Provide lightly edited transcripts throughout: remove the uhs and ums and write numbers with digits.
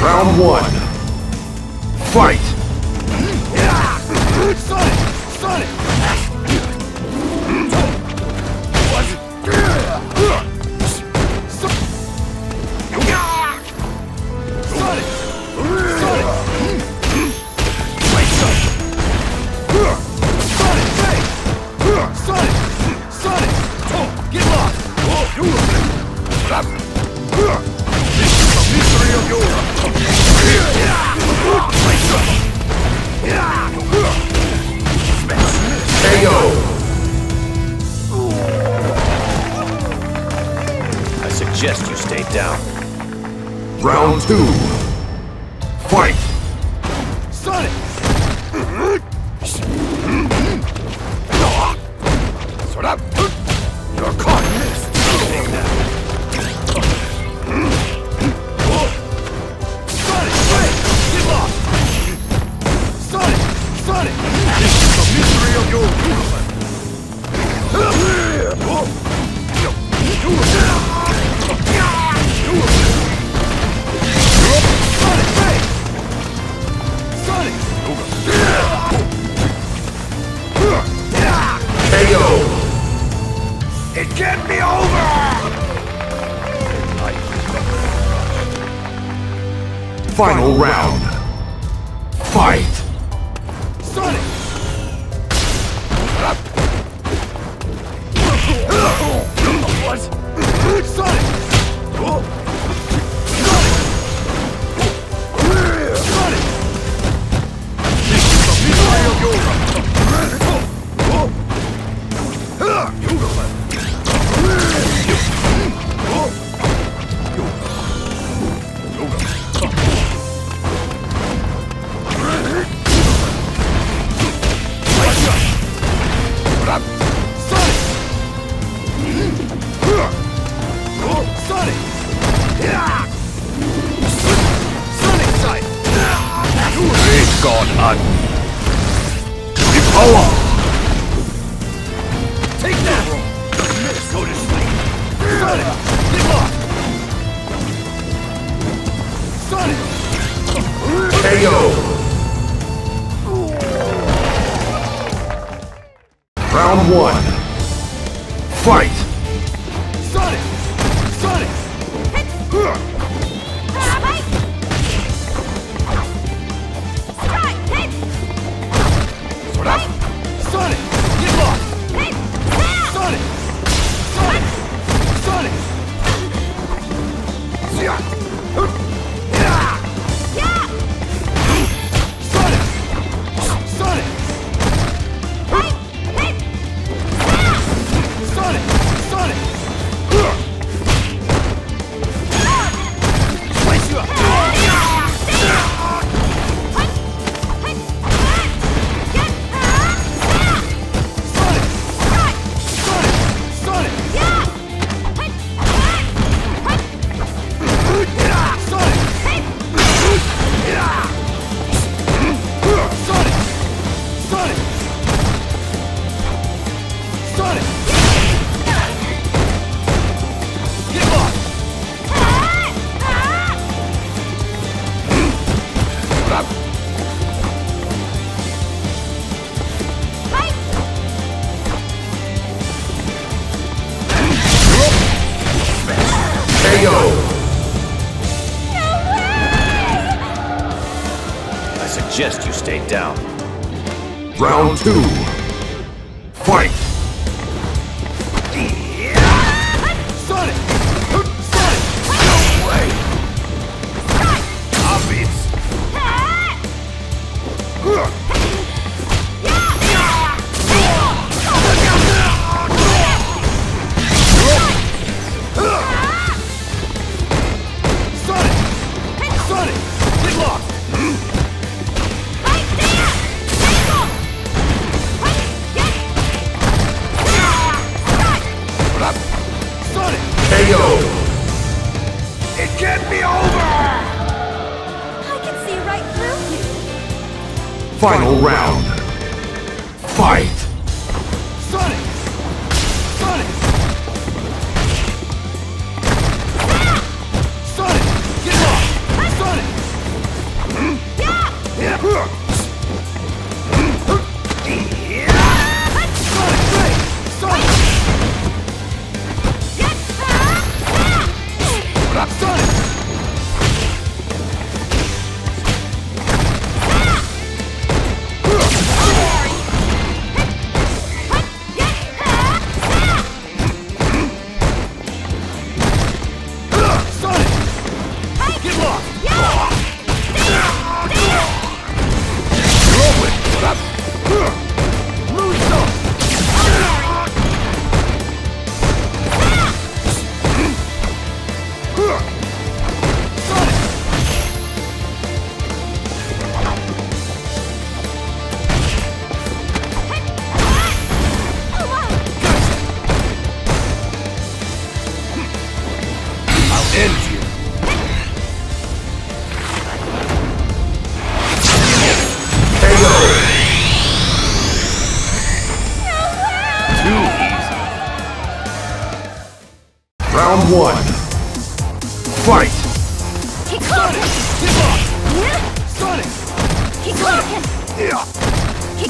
Round one. Fight! Sonic! Sonic! Just you stay down. Round two. Fight! Sonic! Sort up! You're caught! Take that! Sonic! Sonic! Sonic! This is the mystery of your universe! It can't be over! Final round. Fight! Sonic! What? Sonic! Sonic! Sonic! This is the mystery of Europe! God, the power! Take that! Go to sleep! Sonic! Get lost! Sonic! KO! Round one. Fight! Sonic! Sonic! Just you stay down. Round two. Fight! Sonic! Sonic! No way! Obvious! Sonic! Sonic! Get lost! It can't be over! I can see right through you! Final round! Fight! Sonic! Sonic! Sonic! Get off! Sonic! one. Fight! Sonic! Give up! Sonic! Sonic!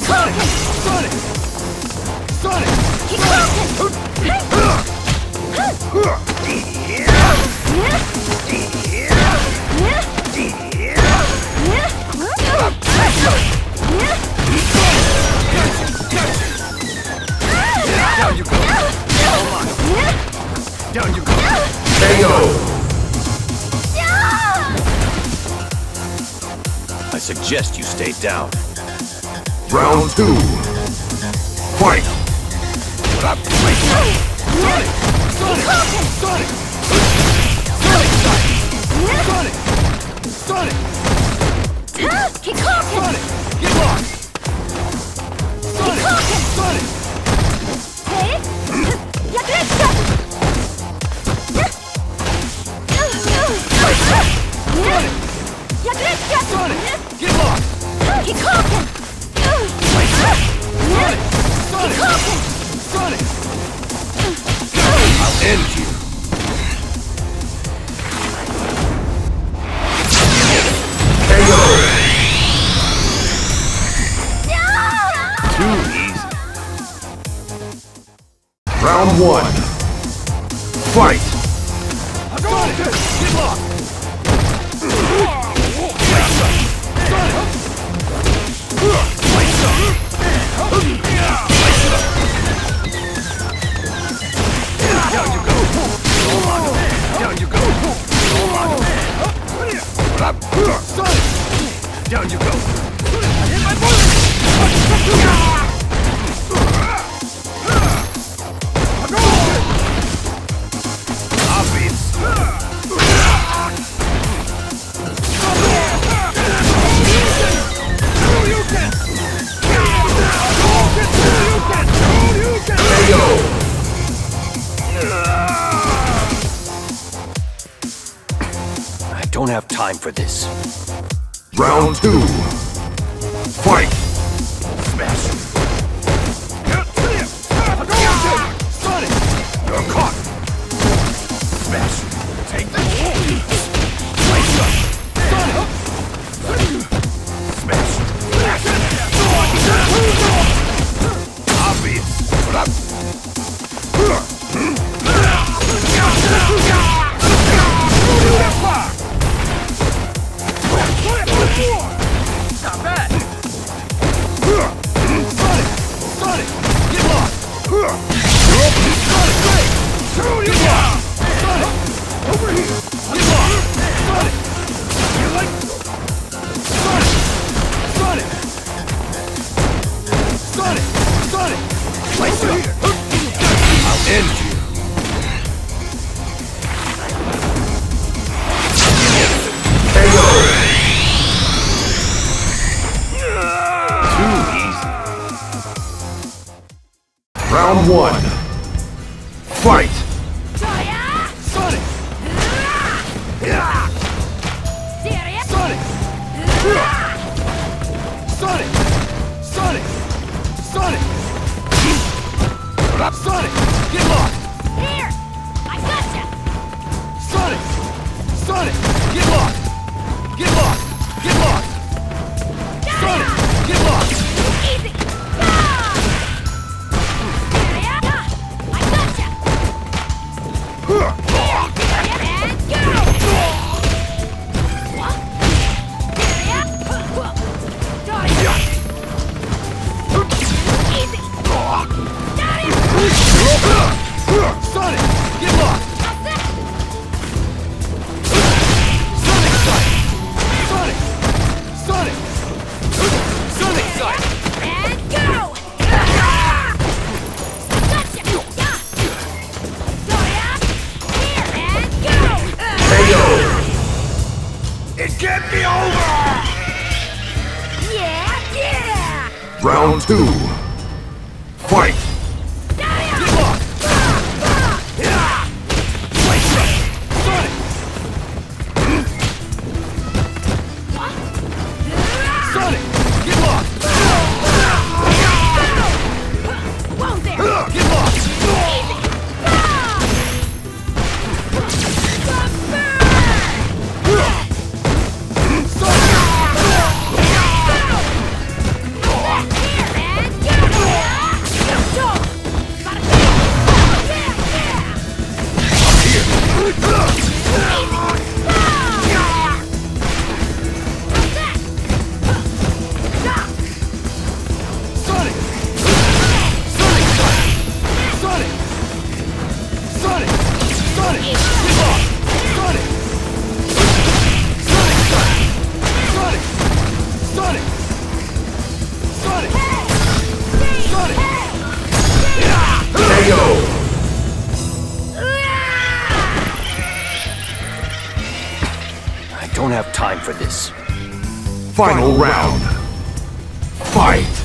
Sonic! Sonic! Down you go! Down you go! KO! I suggest you stay down. Round two! Fight! Sonic! I'll end you. Round one. Fight! I've got it! Get locked! Down you go! Down you go! Down you go! I hit my bullet! I don't have time for this. Round two. Fight! Smash! Sonic! You're caught! Smash! Take this! Slice up! Sonic! Smash! Obvious! Not bad! Sonic! Sonic! Get lost! Sonic! Wait! Get lost! Sonic! Over here! Get lost! Sonic! You like... Sonic! Sonic! Sonic! Sonic! Over here! I'll end you! Round one. Fight! Sonic! Sonic! Sonic! Sonic! Sonic! Sonic! Get lost! Here! I gotcha! Sonic! Sonic! Get lost! Get lost! Get lost! Sonic! Get lost! Get me over! Yeah, yeah! Round two. Fight! Sonic! Get lost! Whoa there! Get lost! Easy! is. Final round. Fight!